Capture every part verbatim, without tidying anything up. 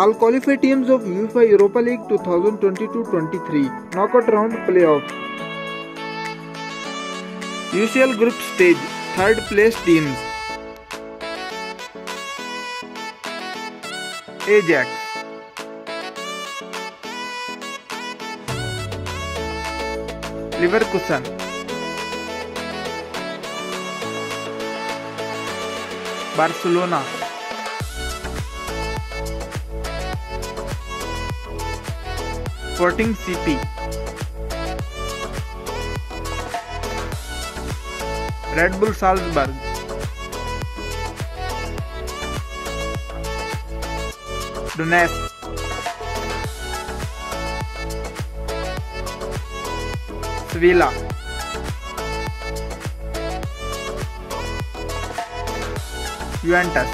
All qualified teams of UEFA Europa League twenty twenty-two twenty-three knockout round playoffs. U C L group stage, third place teams: Ajax, Leverkusen, Barcelona, Sporting C P, Red Bull Salzburg, Donetsk, Sevilla, Juventus.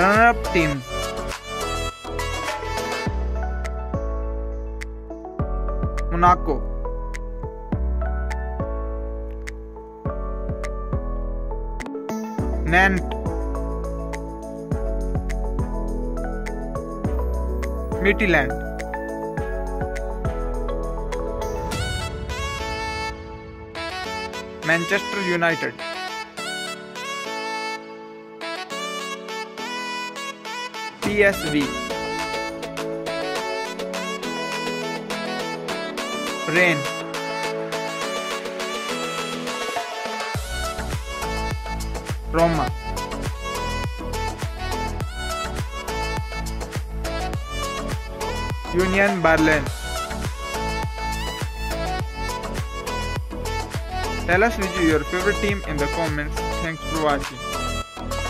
Runner-up teams: Monaco, Nantes, Midtjylland, Manchester United, P S V, Rain, Roma, Union Berlin. Tell us which is your favorite team in the comments. Thanks for watching.